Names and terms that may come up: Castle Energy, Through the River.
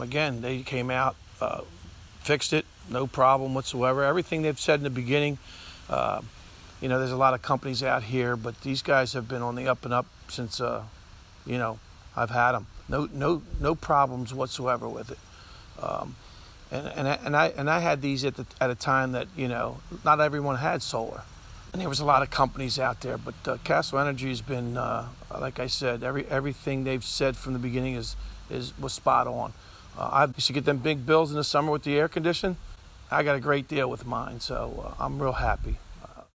Again, they came out, fixed it, no problem whatsoever. Everything they've said in the beginning, you know, there's a lot of companies out here, but these guys have been on the up and up since, you know, I've had them. No problems whatsoever with it. And I had these at a time that, you know, not everyone had solar, and there was a lot of companies out there. But Castle Energy has been, like I said, everything they've said from the beginning was spot on. I used to get them big bills in the summer with the air conditioning. I got a great deal with mine, so I'm real happy.